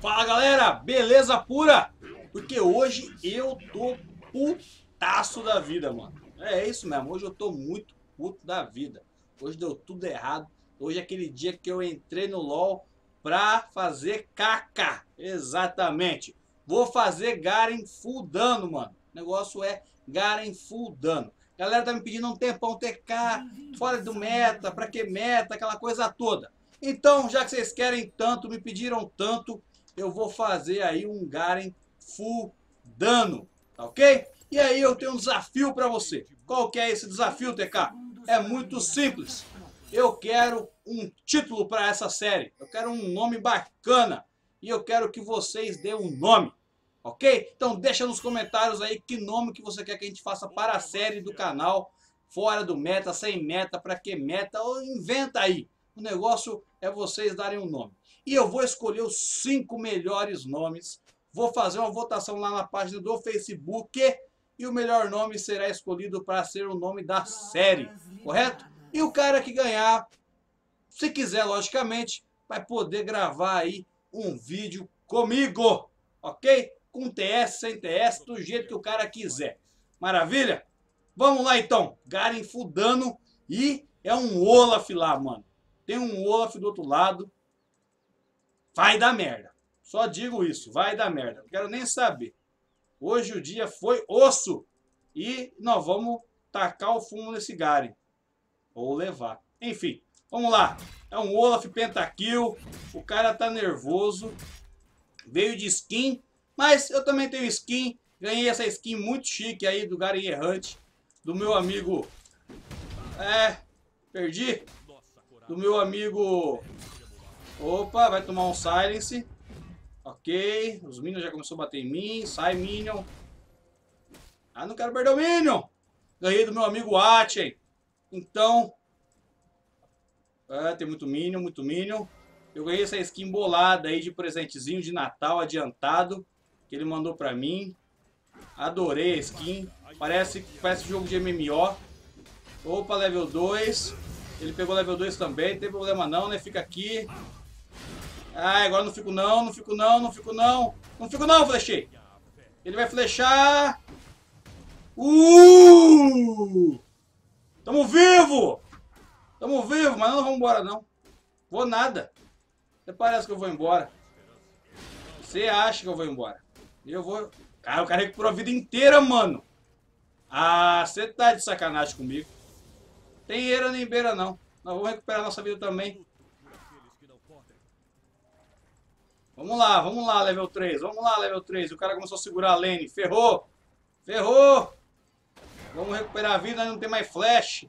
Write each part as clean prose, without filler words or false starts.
Fala galera, beleza pura? Porque hoje eu tô putaço da vida, mano. É isso mesmo, hoje eu tô muito puto da vida. Hoje deu tudo errado. Hoje é aquele dia que eu entrei no LoL pra fazer caca. Exatamente. Vou fazer Garen full dano, mano. O negócio é Garen full dano. Galera tá me pedindo um tempão TK, fora do meta, pra que meta, aquela coisa toda. Então, já que vocês querem tanto, me pediram tanto, eu vou fazer aí um Garen full dano, tá ok? E aí eu tenho um desafio pra você. Qual que é esse desafio, TK? É muito simples. Eu quero um título pra essa série. Eu quero um nome bacana. E eu quero que vocês dêem um nome, ok? Então deixa nos comentários aí que nome que você quer que a gente faça para a série do canal. Fora do meta, sem meta, pra que meta, ou inventa aí. O negócio é vocês darem um nome. E eu vou escolher os 5 melhores nomes. Vou fazer uma votação lá na página do Facebook. E o melhor nome será escolhido para ser o nome da série, correto? E o cara que ganhar, se quiser, logicamente, vai poder gravar aí um vídeo comigo, ok? Com TS, sem TS, do jeito que o cara quiser. Maravilha? Vamos lá então. Garen full dano e é um Olaf lá, mano. Tem um Olaf do outro lado. Vai dar merda. Só digo isso, vai dar merda. Não quero nem saber. Hoje o dia foi osso. E nós vamos tacar o fumo nesse Garen. Ou levar. Enfim, vamos lá. É um Olaf pentakill. O cara tá nervoso. Veio de skin. Mas eu também tenho skin. Ganhei essa skin muito chique aí do Garen errante. Do meu amigo... Perdi. Do meu amigo... Opa, vai tomar um silence. Ok. Os minions já começaram a bater em mim. Sai, minion. Ah, não quero perder o minion. Ganhei do meu amigo Aten. Então... tem muito minion, muito minion. Eu ganhei essa skin bolada aí de presentezinho de Natal adiantado. Que ele mandou pra mim. Adorei a skin. Parece jogo de MMO. Opa, level 2. Ele pegou level 2 também. Não tem problema não, né? Fica aqui. Ah, agora não fico não, não fico não, não fico não. Não fico não, flechei. Ele vai flechar. Tamo vivo! Tamo vivo, mas não vou embora não. Vou nada. Até parece que eu vou embora. Você acha que eu vou embora? Eu vou... Cara, o cara recuperou a vida inteira, mano. Ah, você tá de sacanagem comigo. Tem eira nem beira não. Nós vamos recuperar nossa vida também. Vamos lá, level 3. Vamos lá, level 3. O cara começou a segurar a lane. Ferrou. Ferrou. Vamos recuperar a vida, nós não tem mais flash.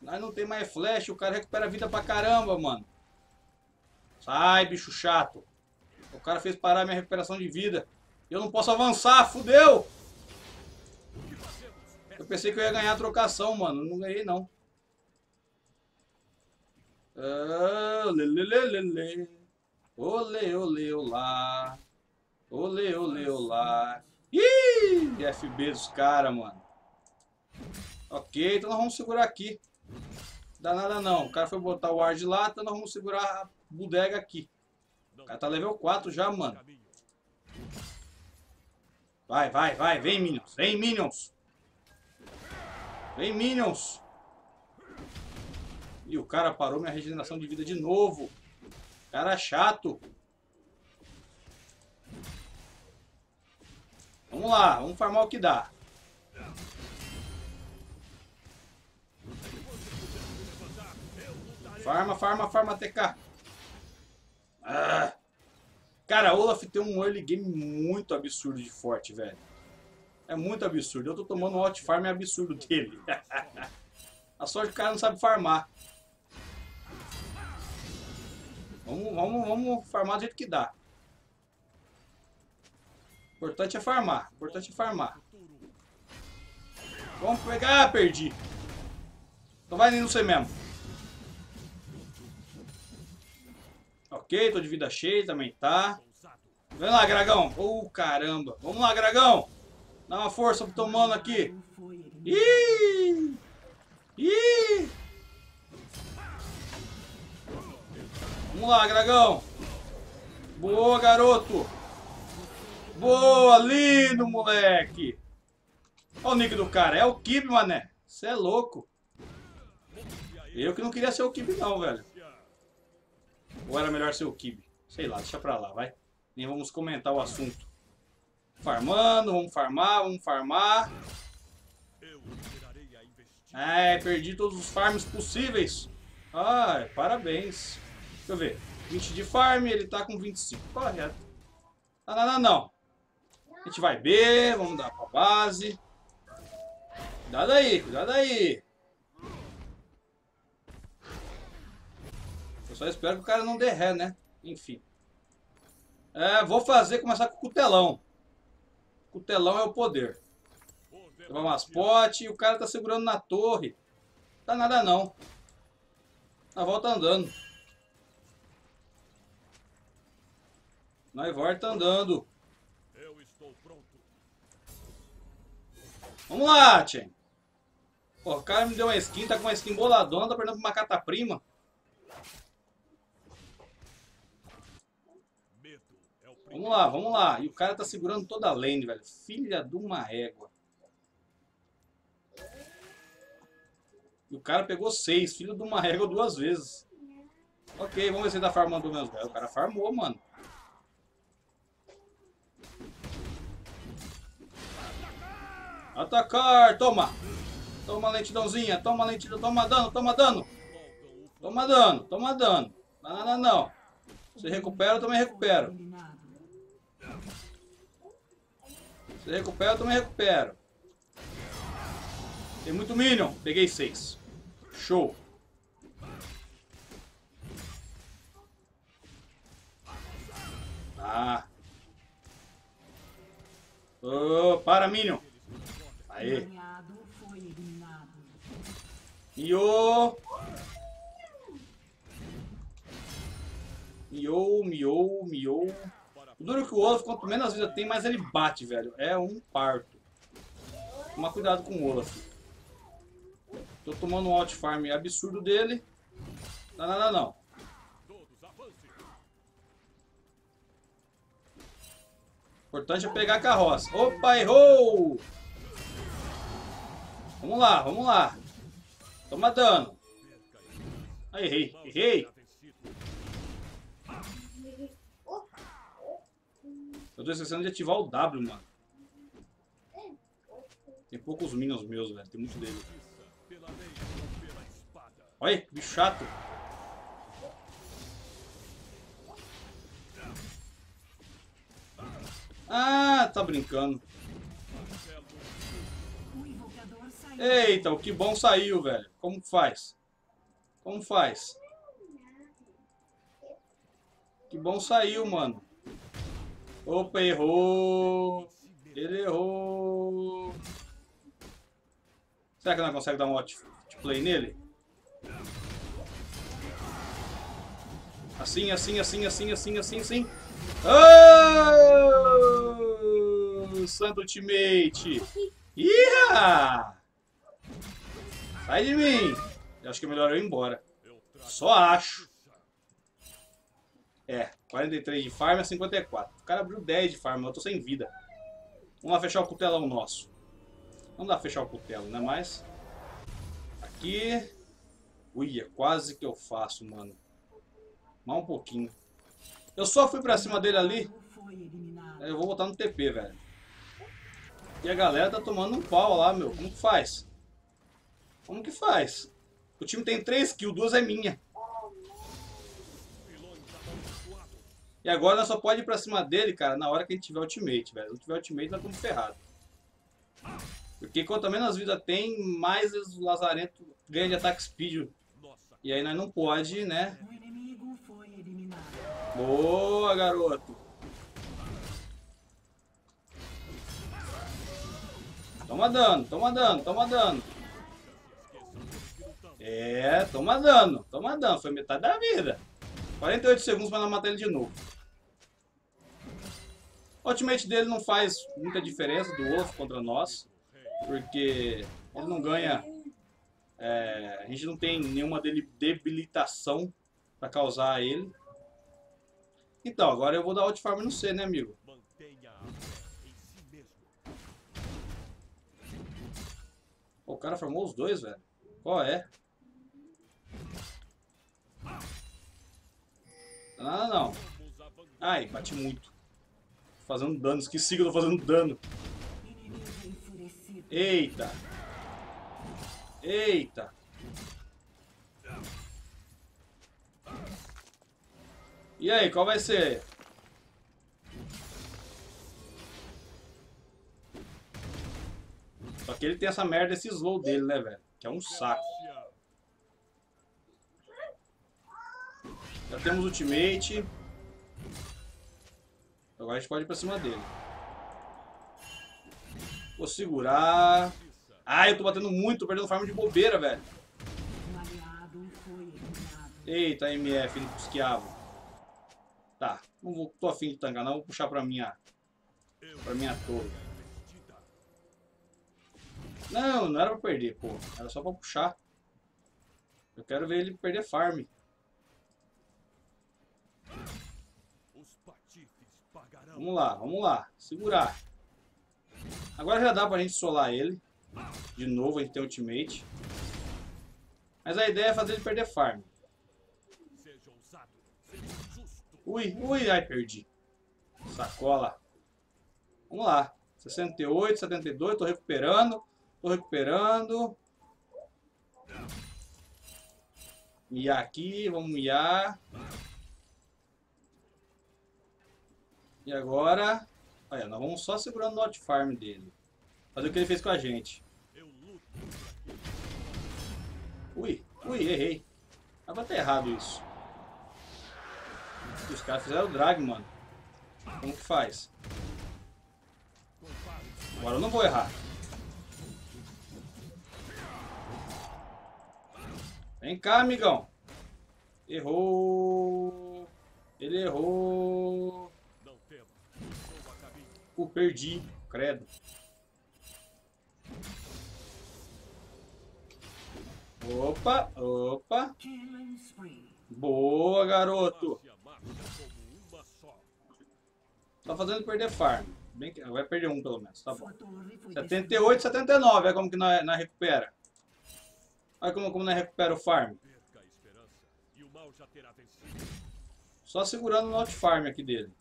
Nós não tem mais flash, o cara recupera a vida pra caramba, mano. Sai, bicho chato. O cara fez parar a minha recuperação de vida. Eu não posso avançar, fudeu! Eu pensei que eu ia ganhar a trocação, mano. Não ganhei, não. Olê, olê, olá. Olê, olê, olá. Ih, FB dos caras, mano. Ok, então nós vamos segurar aqui. Dá nada não. O cara foi botar o ward lá, então nós vamos segurar a bodega aqui. O cara tá level 4 já, mano. Vai, vai, vai. Vem, minions. Vem, minions. Vem, minions. Ih, o cara parou minha regeneração de vida de novo. Cara chato. Vamos lá. Vamos farmar o que dá. Farma, farma, farma, TK. Cara, Olaf tem um early game muito absurdo de forte, velho. É muito absurdo. Eu tô tomando um outfarm absurdo dele. A sorte do cara não sabe farmar. Vamos farmar do jeito que dá. O importante é farmar. O importante é farmar. Vamos pegar. Ah, perdi. Então vai nem no você mesmo. Ok, tô de vida cheia, também tá. Vem lá, Gragão. Caramba. Vamos lá, Gragão. Dá uma força pro tomando aqui. Vamos lá, Gragão. Boa, garoto! Boa, lindo, moleque! Olha o nick do cara, é o Kibe, mané. Você é louco. Eu que não queria ser o Kibe não, velho. Ou era melhor ser o Kibe? Sei lá, deixa pra lá, vai. Nem vamos comentar o assunto. Farmando, vamos farmar. É, perdi todos os farms possíveis. Ai, parabéns. Deixa eu ver. 20 de farm, ele tá com 25. Correto. Não. A gente vai B, vamos dar pra base. Cuidado aí, cuidado aí. Eu só espero que o cara não dê ré, né? Enfim. É, vou fazer, começar com o cutelão. Cutelão é o poder. Levar umas potes e o cara tá segurando na torre. Não dá nada não. Nós volta andando. Nós volta andando. Vamos lá, Chen. Pô, o cara me deu uma skin, tá com uma skin boladona, tá perdendo pra uma cataprima. Vamos lá. E o cara tá segurando toda a lane, velho. Filha de uma égua. E o cara pegou 6, filho de uma égua 2 vezes. Ok, vamos ver se ele tá farmando pelo menos. O cara farmou, mano. Atacar, toma! Toma lentidãozinha, toma lentidão, toma dano! Não. Você recupera, eu também recupero. Tem muito minion, peguei 6. Show! Ah! Oh, para, minion! Aê. Miou. O duro que o Olaf, quanto menos vida tem, mais ele bate, velho. É um parto. Toma cuidado com o Olaf. Tô tomando um out farm absurdo dele. Não. Importante é pegar a carroça. Opa, errou! Vamos lá. Toma dano. Aí, errei. Eu tô esquecendo de ativar o W, mano. Tem poucos minions meus, velho. Tem muito dele. Olha, que bicho chato. Ah, tá brincando. Eita, o que bom saiu, velho. Como faz? Que bom saiu, mano. Opa, errou. Ele errou. Será que nós conseguimos dar um outplay nele? Assim. Oh! Santo ultimate. Iha! Sai de mim! Eu acho que é melhor eu ir embora. Só acho. É, 43 de farm é 54. O cara abriu 10 de farm, eu tô sem vida. Vamos lá fechar o cutelão nosso. Não dá pra fechar o cutelo, né? Mas... aqui... uia, quase que eu faço, mano. Mal um pouquinho. Eu só fui pra cima dele ali. Eu vou botar no TP, velho. E a galera tá tomando um pau lá, meu. Como que faz? O time tem 3 kills, 2 é minha. E agora nós só pode ir pra cima dele, cara, na hora que a gente tiver ultimate, velho. Se não tiver ultimate, nós estamos ferrados. Porque quanto menos vida tem, mais o lazarento ganha de ataque speed. E aí nós não pode, né? O inimigo foi eliminado. Boa, garoto! Toma dano. É, toma dano. Foi metade da vida. 48 segundos pra não matar ele de novo. O ultimate dele não faz muita diferença do Olaf contra nós. Porque ele não ganha... é, a gente não tem nenhuma debilitação pra causar a ele. Então, agora eu vou dar ult farm no C, né, amigo? O cara farmou os dois, velho. Qual é? Ah, não. Ai, bati muito. Fazendo dano, esqueci que eu tô fazendo dano. Eita. Eita. E aí, qual vai ser? Só que ele tem essa merda, esse slow dele, né, velho? Que é um saco. Já temos ultimate. Agora a gente pode ir pra cima dele. Vou segurar. Ai, eu tô batendo muito, tô perdendo farm de bobeira, velho. Eita, MF, não cusqueava. Tá, não vou, tô afim de tancar, não. Vou puxar pra minha torre. Não, não era pra perder, pô. Era só pra puxar. Eu quero ver ele perder farm. Vamos lá, segurar. Agora já dá pra gente solar ele. De novo, a gente tem ultimate. Mas a ideia é fazer ele perder farm. Ui, ui, ai, perdi. Sacola. Vamos lá. 68, 72, tô recuperando. Tô recuperando. Miar aqui, vamos miar. E agora... Olha, nós vamos só segurando o not farm dele. Fazer o que ele fez com a gente. Ui, ui, errei. Tava até errado isso. Os caras fizeram o drag, mano. Como que faz? Agora eu não vou errar. Vem cá, amigão. Errou. Ele errou. Pô, perdi. Credo. Opa, opa. Boa, garoto. Tá fazendo perder farm. Bem que... Vai perder um pelo menos, tá bom. 78, 79. Olha como que nós recupera. Olha como nós recupera o farm. Só segurando o not farm aqui dele.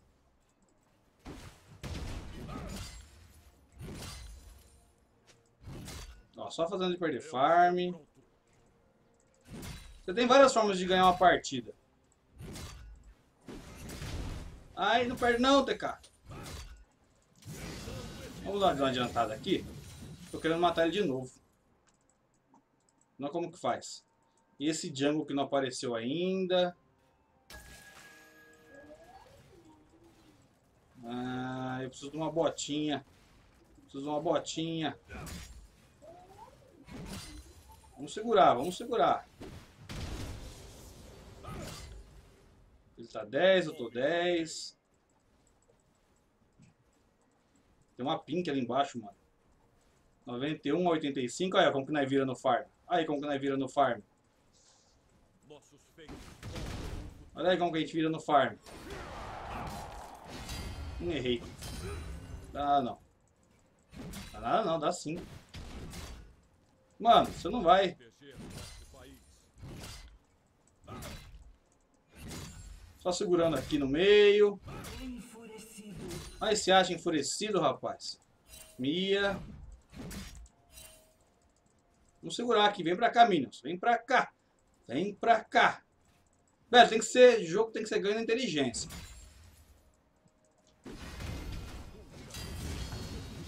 Ó, só fazendo ele perder farm. Você tem várias formas de ganhar uma partida. Ai, não perde não, TK. Vamos dar uma adiantada aqui. Tô querendo matar ele de novo. Não, como que faz? E esse jungle que não apareceu ainda. Ah, eu preciso de uma botinha. Preciso de uma botinha. Vamos segurar, vamos segurar. Ele tá 10, eu tô 10. Tem uma pink ali embaixo, mano. 91 a 85. Olha como que nós vira no farm. Aí como que nós vira no farm. Olha aí como que a gente vira no farm. Não errei. Dá nada não. Dá nada não, dá sim. Mano, você não vai. Só segurando aqui no meio. Aí se acha enfurecido, rapaz. Mia. Vamos segurar aqui. Vem pra cá, minions. Vem pra cá. Vem pra cá. Velho, tem que ser... Jogo tem que ser ganho na inteligência.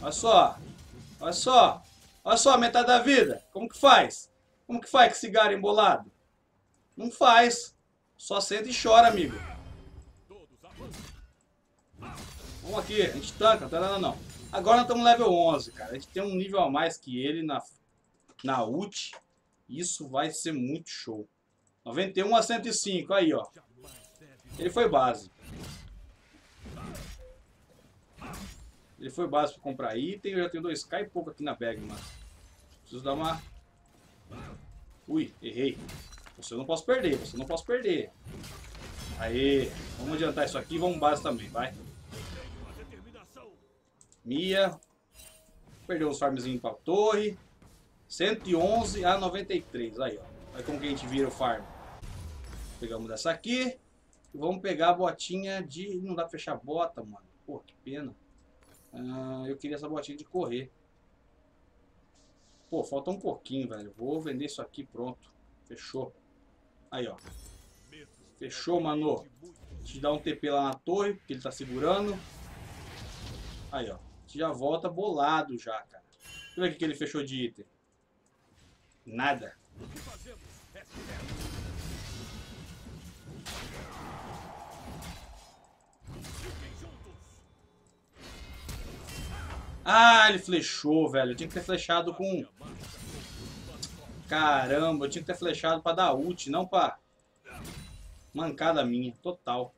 Olha só. Olha só. Olha só, metade da vida. Como que faz? Como que faz com esse Garen embolado? Não faz. Só senta e chora, amigo. Vamos aqui, a gente tanca, tá nada não. Agora nós estamos level 11, cara. A gente tem um nível a mais que ele na ult. Isso vai ser muito show. 91 a 105, aí ó. Ele foi base. Ele foi base pra comprar item. Eu já tenho 2k e pouco aqui na bag, mano. Preciso dar uma... Ui, errei. Você não posso perder, você não posso perder. Aê, vamos adiantar isso aqui e vamos base também, vai. Mia. Perdeu os farmzinhos pra torre. 111 a 93. Aí, ó. Aí como que a gente vira o farm. Pegamos dessa aqui. E vamos pegar a botinha de... Não dá pra fechar a bota, mano. Pô, que pena. Eu queria essa botinha de correr. Pô, falta um pouquinho, velho. Vou vender isso aqui, pronto. Fechou. Aí, ó. Fechou, mano. Te dá um TP lá na torre, porque ele tá segurando. Aí, ó. Te já volta bolado já, cara. Deixa eu ver o que ele fechou de item. Nada. Ah, ele flechou, velho. Eu tinha que ter flechado com... Caramba, eu tinha que ter flechado pra dar ult, não pra... Mancada minha, total.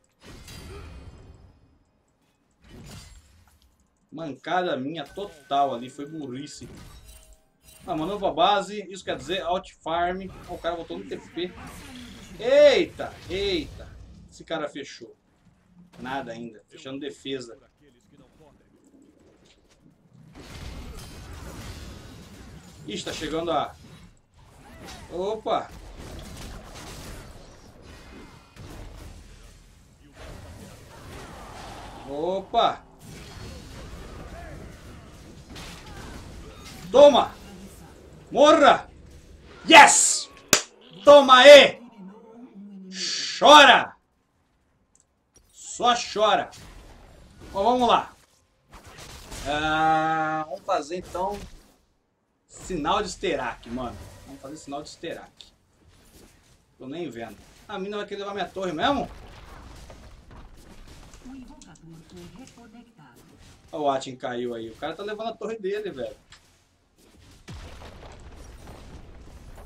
Mancada minha, total ali. Foi burrice. Ah, mandou pra base. Isso quer dizer out farm. Oh, o cara voltou no TP. Eita, eita. Esse cara fechou. Nada ainda. Fechando defesa. Ixi, tá chegando a... Opa! Opa! Toma! Morra! Yes! Toma aí! Chora! Só chora! Bom, vamos lá. Vamos fazer então... Sinal de Sterak, mano. Vamos fazer sinal de Sterak. Tô nem vendo. A mina vai querer levar minha torre mesmo? Olha o Aten caiu aí. O cara tá levando a torre dele, velho.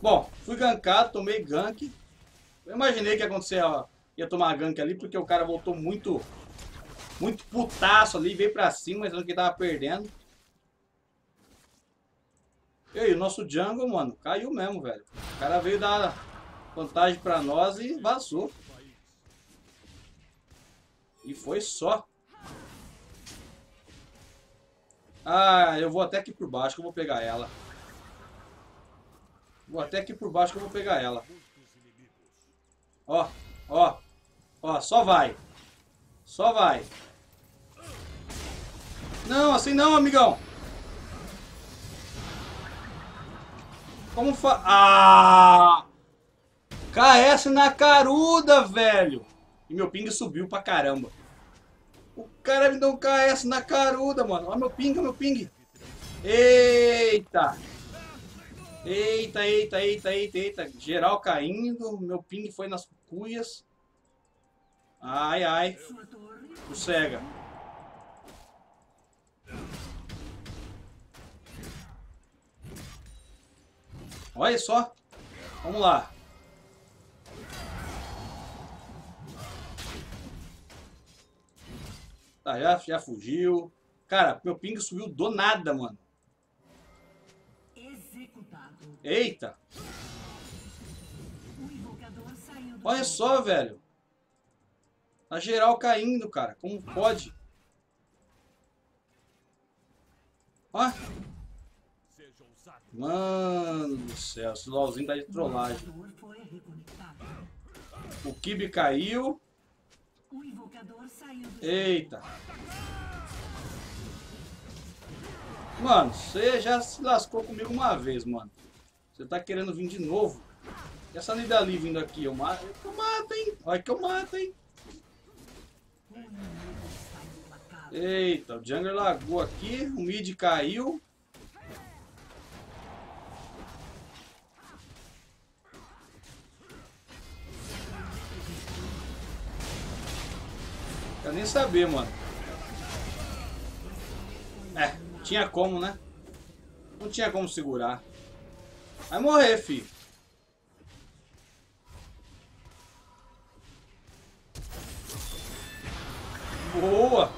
Bom, fui gankado, tomei gank. Eu imaginei que ia acontecer, ó. Ia tomar gank ali, porque o cara voltou muito... Muito putaço ali, veio pra cima, mas não que tava perdendo. E aí, o nosso jungle, mano, caiu mesmo, velho. O cara veio dar vantagem pra nós e vazou. E foi só. Ah, eu vou até aqui por baixo que eu vou pegar ela. Ó, ó, ó, só vai. Só vai. Não, assim não, amigão. Como fa... Ah! KS na caruda, velho! E meu ping subiu pra caramba. O cara me deu um KS na caruda, mano. Olha meu ping, Eita! Eita. Geral caindo. Meu ping foi nas cuias. Ai, ai. Sossega. Olha só. Vamos lá. Tá, já fugiu. Cara, meu ping subiu do nada, mano. Executado. Eita. Olha só, velho. A geral caindo, cara. Como pode? Ó. Mano do céu, esse LoLzinho tá de trollagem. O Kibe caiu. Eita. Mano, você já se lascou comigo uma vez, mano. Você tá querendo vir de novo. E essa Nidalee vindo aqui, eu mato, hein. Olha que eu mato, hein. Eita, o jungler lagou aqui. O mid caiu. Quero nem saber, mano. É, tinha como, né? Não tinha como segurar. Vai morrer, filho. Boa!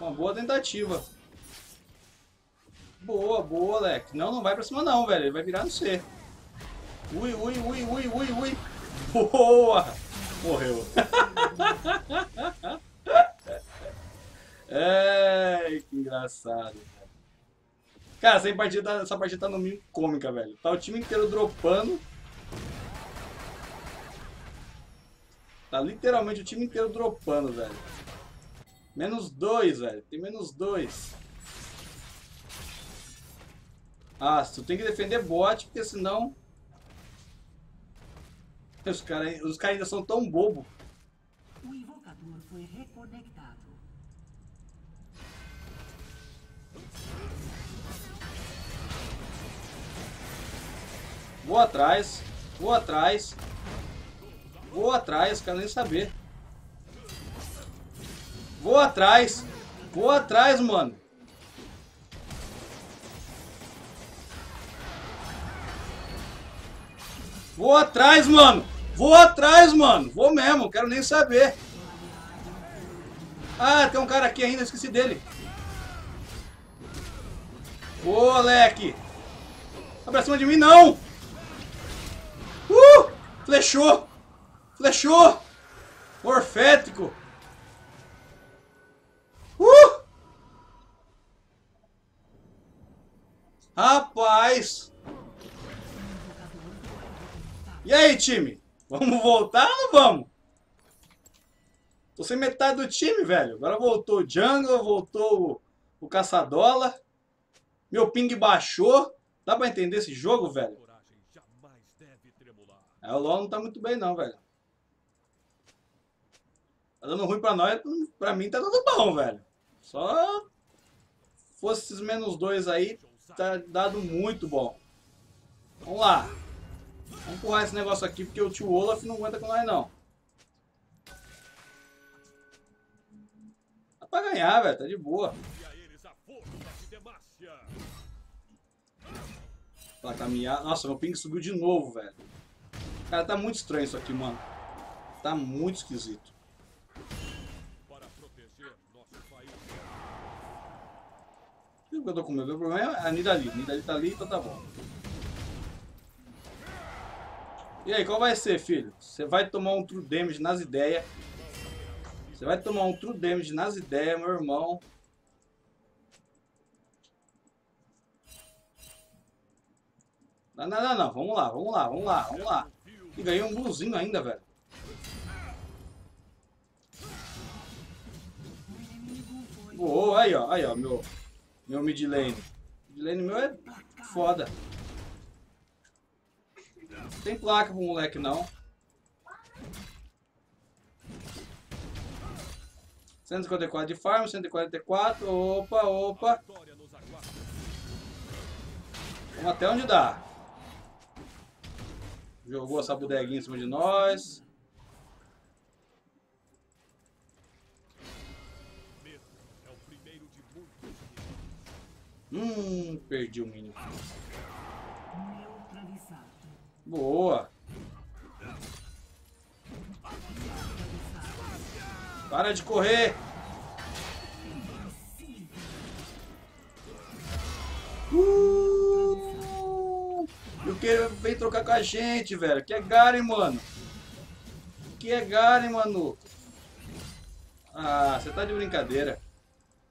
Uma boa tentativa. Boa, boa, leque. Não, não vai pra cima não, velho. Ele vai virar no C. Ui, ui, ui, ui, ui, ui. Boa! Morreu. É, que engraçado, velho. Cara, essa partida tá no mínimo cômica, velho. Tá o time inteiro dropando. Tá literalmente o time inteiro dropando, velho. -2, velho. Tem -2. Ah, tu tem que defender bot, porque senão... Os caras ainda são tão bobo. O invocador foi reconectado. Vou atrás. Vou atrás. Vou atrás, quero nem saber. Vou atrás. Vou atrás, mano. Vou atrás, mano. Vou atrás, mano. Vou mesmo, quero nem saber. Ah, tem um cara aqui ainda, esqueci dele. Ô, moleque. Tá pra cima de mim, não. Flechou. Flechou! Morfético! Rapaz! E aí, time? Vamos voltar ou não vamos? Tô sem metade do time, velho. Agora voltou o jungle, voltou o caçadola. Meu ping baixou. Dá pra entender esse jogo, velho? É, o LoL não tá muito bem, não, velho. Tá dando ruim pra nós, pra mim tá dando bom, velho. Só fosse esses -2 aí, tá dado muito bom. Vamos lá. Vamos empurrar esse negócio aqui, porque o tio Olaf não aguenta com nós, não. Dá pra ganhar, velho, tá de boa. Pra caminhar... Nossa, meu ping subiu de novo, velho. Cara, tá muito estranho isso aqui, mano. Tá muito esquisito. O que eu tô com medo? O problema é a Nidalee. Nidalee tá ali, então tá bom. E aí, qual vai ser, filho? Você vai tomar um true damage nas ideias. Você vai tomar um true damage nas ideias, meu irmão. Não, não, não, não. Vamos lá, vamos lá, vamos lá, vamos lá. E ganhei um bluzinho ainda, velho. Uou, aí ó, meu mid lane. Mid lane meu é foda. Não tem placa pro moleque, não. 154 de farm, 144. Opa, opa. Vamos até onde dá. Jogou essa bodeguinha em cima de nós. Perdi o minion. Boa. Para de correr. E o que vem trocar com a gente, velho? Que é Garen, mano. Que é Garen, mano. Ah, você tá de brincadeira.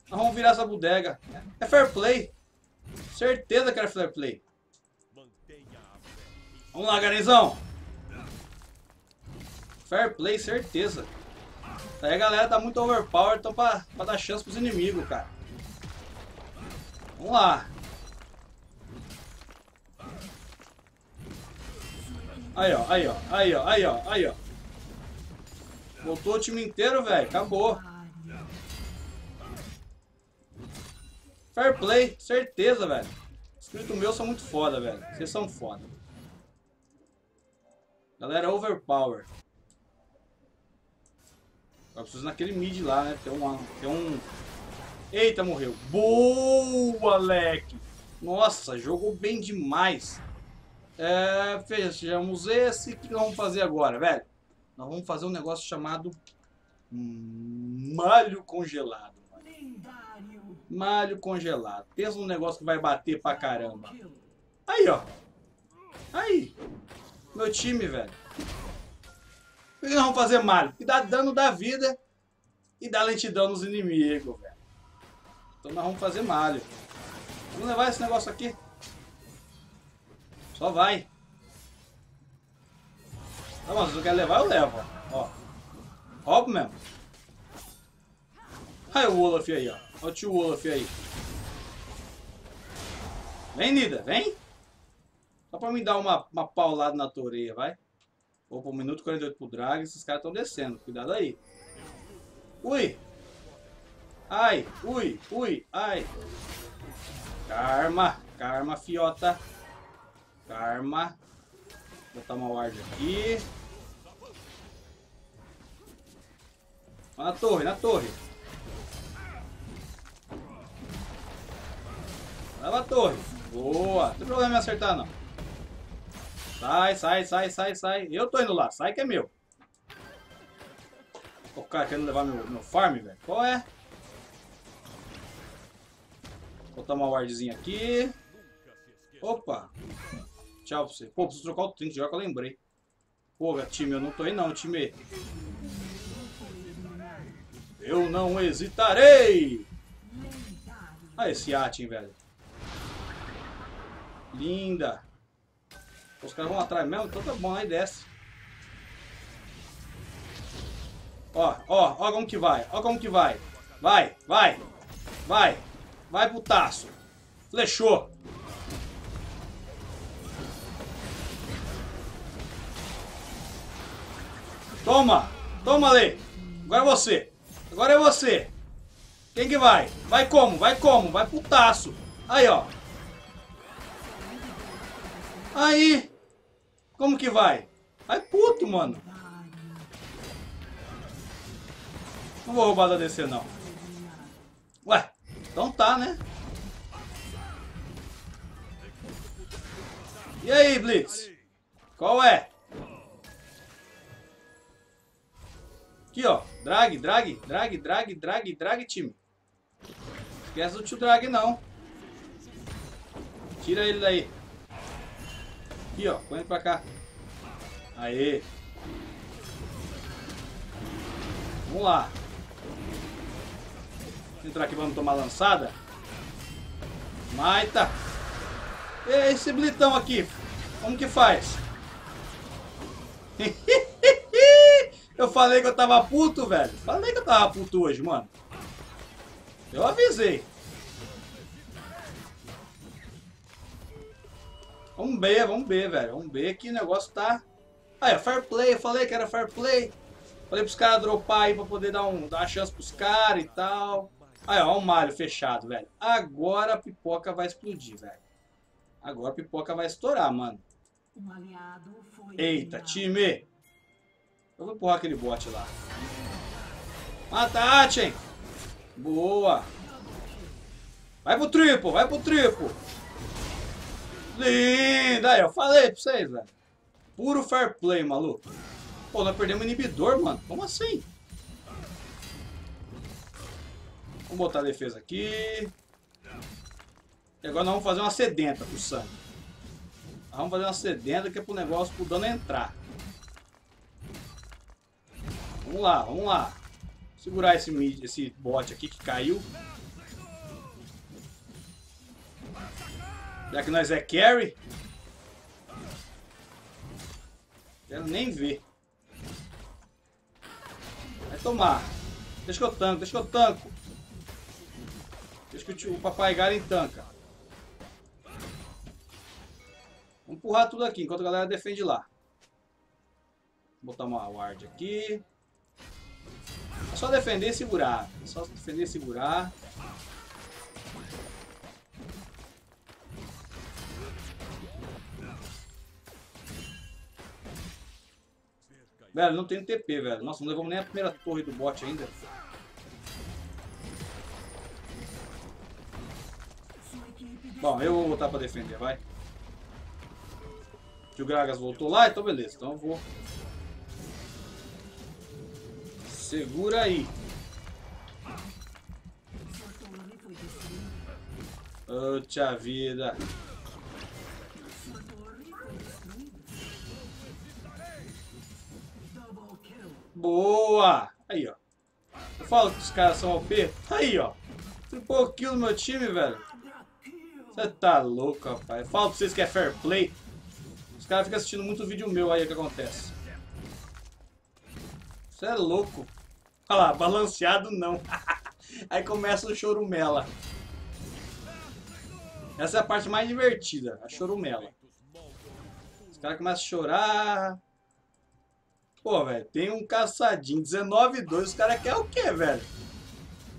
Nós vamos virar essa bodega. É fair play. Certeza que era fair play. Vamos lá, Garenzão. Fair play, certeza. Aí a galera tá muito overpowered, então pra dar chance pros inimigos, cara. Vamos lá. Aí, ó, aí, ó, aí, ó, aí, ó, aí, ó. Voltou o time inteiro, velho. Acabou. Fair play, certeza, velho. Os inscritos meus são muito foda, velho. Vocês são foda. Galera, overpower. Eu preciso naquele mid lá, né? Tem um... Eita, morreu. Boa, moleque. Nossa, jogou bem demais. É, fechamos esse. O que nós vamos fazer agora, velho? Nós vamos fazer um negócio chamado... Malho congelado. Malho congelado. Pensa num negócio que vai bater pra caramba. Aí, ó. Aí. Meu time, velho. O que nós vamos fazer, Mario? Que dá dano da vida e dá lentidão nos inimigos, velho. Então nós vamos fazer Mario. Vamos levar esse negócio aqui. Só vai. Não, mas se eu quero levar, eu levo. Ó. Roubo mesmo. Olha o Olaf aí, ó. Olha o tio Olaf aí. Vem, Nida, vem. Só pra me dar uma paulada na toureia, vai. Vou pro minuto 48 pro drag. Esses caras estão descendo. Cuidado aí. Ui. Ai, ui, ui, ai. Karma, karma, fiota. Karma. Vou botar uma ward aqui. Na torre, na torre. Leva a torre. Boa. Não tem problema em acertar, não. Sai, sai, sai, sai, sai. Eu tô indo lá. Sai que é meu. O cara querendo levar meu farm, velho. Qual é? Vou botar uma wardzinha aqui. Opa. Tchau pra você. Pô, preciso trocar o trinket, já que eu lembrei. Pô, time, eu não tô aí não, time. Eu não hesitarei! Olha esse Aten, velho. Linda! Os caras vão atrás mesmo, então tá bom, aí desce. Ó, ó, ó como que vai, ó como que vai. Vai, vai, vai. Vai pro taço. Flechou. Toma! Toma, Lê! Agora é você! Agora é você! Quem que vai? Vai como? Vai como? Vai pro taço! Aí, ó! Aí! Como que vai? Vai puto, mano! Não vou roubar da DC, não. Ué, então tá, né? E aí, Blitz? Qual é? Aqui, ó, drag, drag, drag, drag, drag, drag, time. Esquece do tio drag, não. Tira ele daí. Aqui, ó, põe ele pra cá. Aê. Vamos lá. Vamos entrar aqui, vamos tomar lançada. Maita. E esse blitão aqui, como que faz? Eu falei que eu tava puto, velho. Falei que eu tava puto hoje, mano. Eu avisei. Vamos B, velho. Vamos B que o negócio tá... Aí, ó, fair play. Eu falei que era fair play. Falei pros caras dropar aí pra poder dar uma chance pros caras e tal. Aí, ó, o Mario fechado, velho. Agora a pipoca vai explodir, velho. Agora a pipoca vai estourar, mano. Eita, time! Eu vou empurrar aquele bot lá. Mata a Aten! Boa! Vai pro triplo! Vai pro triplo! Linda! Aí, eu falei pra vocês, velho. Puro fair play, maluco. Pô, nós perdemos um inibidor, mano. Como assim? Vamos botar a defesa aqui. E agora nós vamos fazer uma sedenta pro sangue. Nós vamos fazer uma sedenta que é pro negócio, pro dano entrar. Vamos lá, vamos lá. Segurar esse bot aqui que caiu. Já que nós é carry. Quero nem ver. Vai tomar. Deixa que eu tanco, deixa que eu tanco. Deixa que o papai Garen tanca. Vamos empurrar tudo aqui enquanto a galera defende lá. Vou botar uma ward aqui. É só defender e segurar. É só defender e segurar. Velho, não tem TP, velho. Nossa, não levamos nem a primeira torre do bot ainda. Bom, eu vou voltar pra defender, vai. Que o Gragas voltou lá, então beleza. Então eu vou... Segura aí. Puta vida. Boa! Aí, ó. Eu falo que os caras são OP. Aí, ó. Triple kill no meu time, velho. Você tá louco, rapaz. Eu falo pra vocês que é fair play. Os caras ficam assistindo muito vídeo meu aí, o que acontece. Você é louco. Olha lá, balanceado não. Aí começa o chorumela. Essa é a parte mais divertida, a chorumela. Os caras começam a chorar. Pô, velho, tem um caçadinho, 19-2, os caras querem o quê, velho?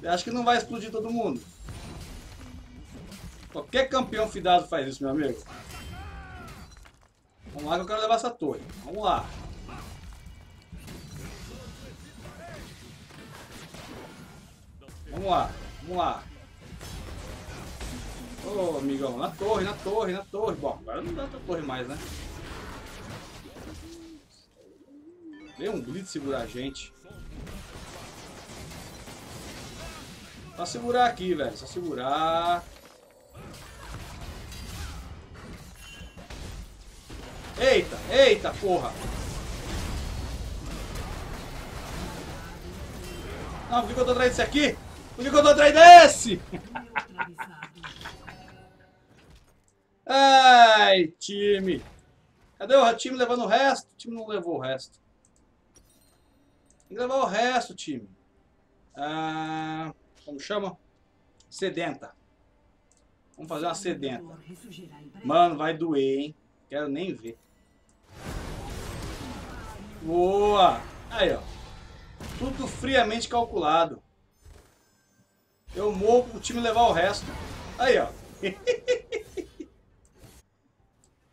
Acho que não vai explodir todo mundo. Qualquer campeão fidado faz isso, meu amigo. Vamos lá que eu quero levar essa torre. Vamos lá. Vamos lá, vamos lá. Ô, oh, amigão, na torre, na torre, na torre. Bom, agora não dá pra torre mais, né? Deu um Blitz segurar a gente. Só segurar aqui, velho. Só segurar. Eita, eita, porra. Não, por que eu tô atrás desse aqui? Por que eu tô atrás desse? Ai, time. Cadê o time levando o resto? O time não levou o resto. Tem que levar o resto, time. Ah, como chama? Sedenta. Vamos fazer uma sedenta. Mano, vai doer, hein? Quero nem ver. Boa! Aí, ó. Tudo friamente calculado. Eu morro pro time levar o resto. Aí, ó.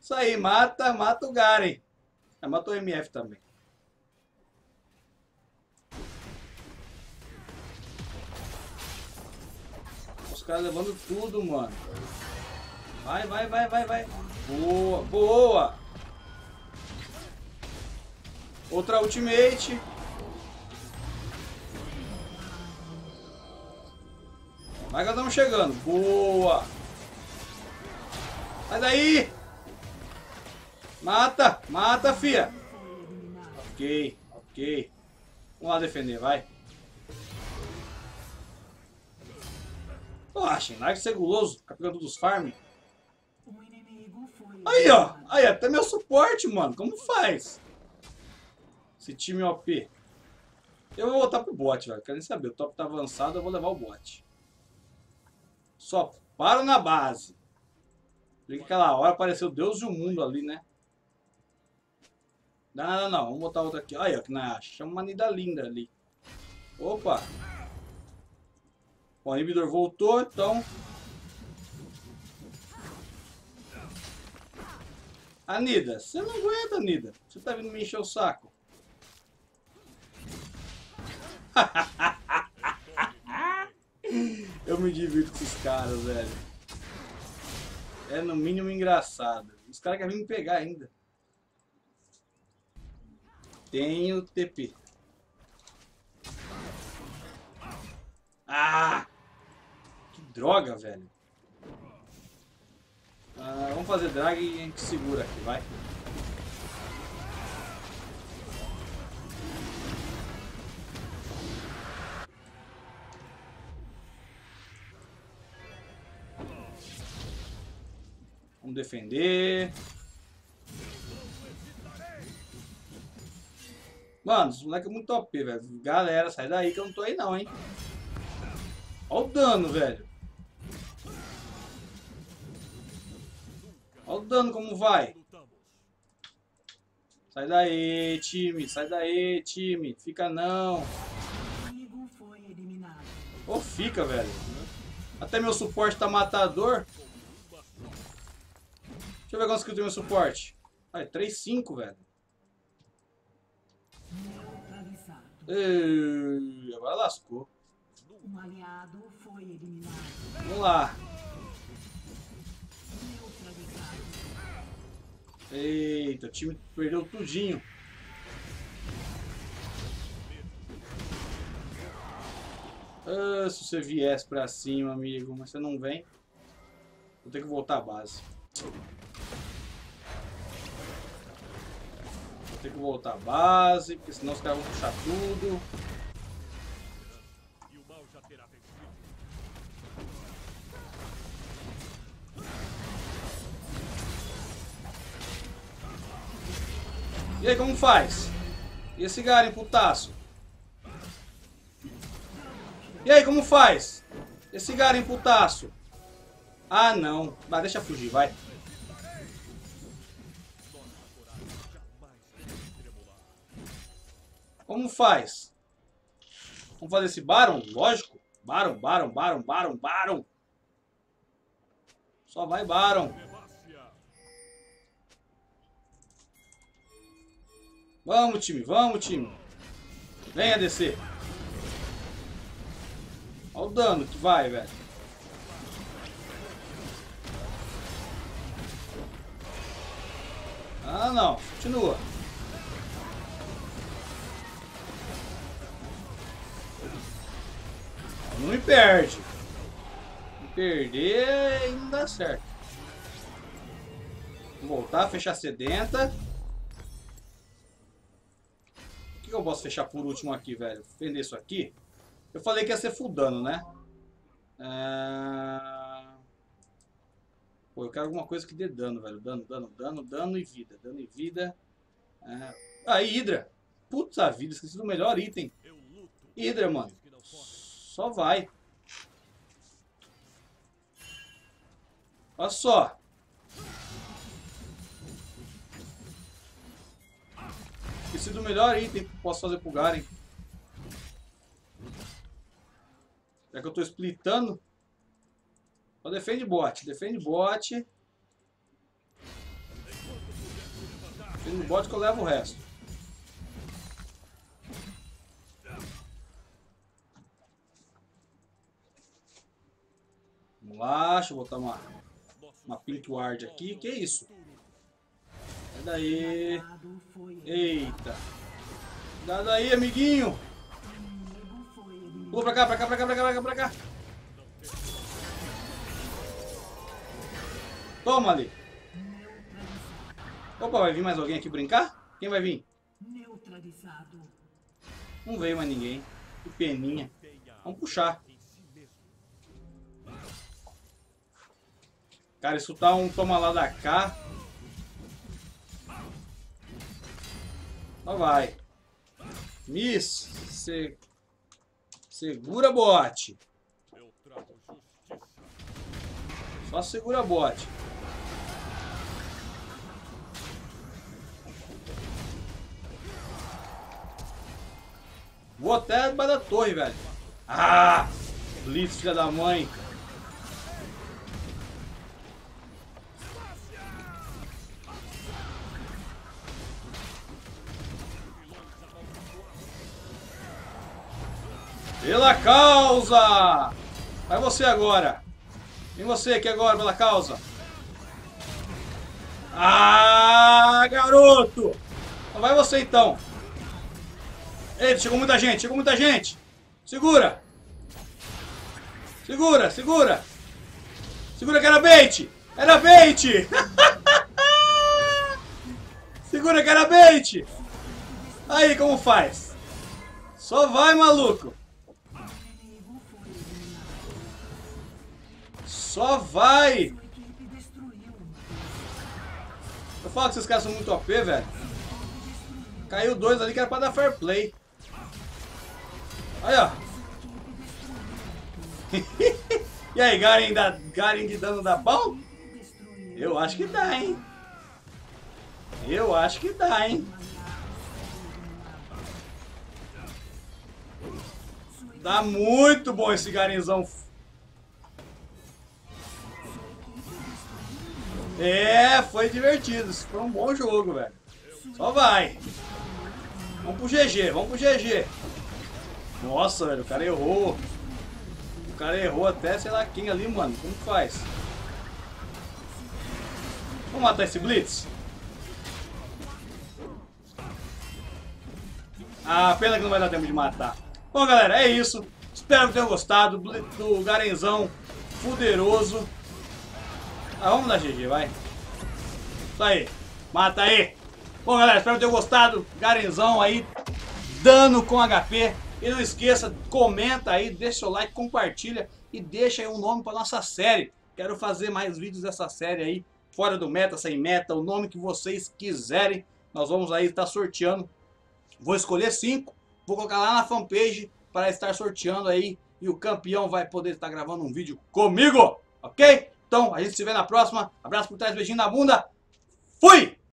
Isso aí, mata, mata o Garen. Ah, mata o MF também. Os caras levando tudo, mano. Vai, vai, vai, vai, vai. Boa, boa. Outra ultimate. Vai que nós estamos chegando. Boa. Sai daí. Mata, mata, fia. Ok, ok. Vamos lá defender, vai. Poxa, Chen, larga de ser guloso. Capturando dos farm. Aí, ó. Aí, até meu suporte, mano. Como faz? Esse time OP. Eu vou voltar pro bot, velho. Quero nem saber. O top tá avançado, eu vou levar o bot. Só paro na base. Porque aquela hora apareceu Deus e o mundo ali, né? Não, não, não. Vamos botar outra aqui. Aí, ó. Que na chama uma Nidalee linda ali. Opa. O inibidor voltou, então... A Nida, você não aguenta, Nida. Você tá vindo me encher o saco. Eu me divirto com os caras, velho. É no mínimo engraçado. Os caras querem me pegar ainda. Tenho TP. Ah! Que droga, velho. Ah, vamos fazer drag e a gente segura aqui, vai. Vamos defender. Mano, esse moleque é muito OP, velho. Galera, sai daí que eu não tô aí não, hein. Olha o dano, velho. Olha o dano como vai. Sai daí, time. Sai daí, time. Fica não. Ou fica, velho. Até meu suporte tá matador. Deixa eu ver quantos que eu tenho meu suporte. Aí, 3-5, velho. Ei, agora lascou. Vamos lá. Eita, o time perdeu tudinho. Ah, se você viesse pra cima, amigo, mas você não vem. Vou ter que voltar à base. Vou Tem que voltar à base, porque senão os caras vão puxar tudo. E aí, como faz? E esse Garen, putaço? E aí, como faz? Esse Garen, putaço? Ah, não. Mas deixa fugir, vai. Como faz? Vamos fazer esse Baron? Lógico. Baron, Baron, Baron, Baron, Baron. Só vai, Baron. Vamos, time. Vamos, time. Venha descer. Olha o dano que vai, velho. Ah, não. Continua. Não me perde. Me perder não dá certo. Vou voltar, fechar sedenta. O que eu posso fechar por último aqui, velho? Vender isso aqui. Eu falei que ia ser full dano, né? Pô, eu quero alguma coisa que dê dano, velho. Dano, dano, dano, dano e vida. Dano e vida. E Hydra. Puta vida, esqueci do melhor item. Hydra, mano. Só vai. Olha só. Esqueci do melhor item que posso fazer pro Garen. Já que eu tô splitando. Só defende bot. Defende bot. Defende bot que eu levo o resto. Vamos lá, deixa eu botar uma Pink Ward aqui. Que isso? Sai daí. Eita. Cuidado aí, amiguinho. Pula pra cá, pra cá, pra cá, pra cá, pra cá, pra cá. Toma ali. Opa, vai vir mais alguém aqui brincar? Quem vai vir? Não veio mais ninguém. Que peninha. Vamos puxar. Cara, isso tá um toma lá da cá. Só vai. Miss, você segura bote. Só segura bote. Vou até debaixo da torre, velho. Ah! Blitz, filha da mãe. Pela causa! Vai você agora! Vem você aqui agora, pela causa! Ah, garoto! Então vai você então! Eita, chegou muita gente, chegou muita gente! Segura! Segura, segura! Segura que era bait! Era bait! Segura que era bait! Aí, como faz? Só vai, maluco! Só vai! Eu falo que esses caras são muito OP, velho. Caiu dois ali que era pra dar fair play. Olha, ó. E aí, Garen de dano dá bom? Eu acho que dá, hein? Eu acho que dá, hein? Dá muito bom esse Garenzão. É, foi divertido. Isso foi um bom jogo, velho. Só vai. Vamos pro GG, vamos pro GG. Nossa, velho, o cara errou. O cara errou até, sei lá quem ali, mano. Como que faz? Vamos matar esse Blitz? Ah, pena que não vai dar tempo de matar. Bom, galera, é isso. Espero que tenham gostado do Garenzão poderoso. Ah, vamos dar GG, vai. Isso aí. Mata aí. Bom, galera, espero que tenham gostado. Garenzão aí, dano com HP. E não esqueça, comenta aí, deixa seu like, compartilha e deixa aí um nome para nossa série. Quero fazer mais vídeos dessa série aí, fora do meta, sem meta, o nome que vocês quiserem. Nós vamos aí estar sorteando. Vou escolher 5, vou colocar lá na fanpage para estar sorteando aí. E o campeão vai poder estar gravando um vídeo comigo, ok? Então, a gente se vê na próxima. Abraço por trás, beijinho na bunda. Fui!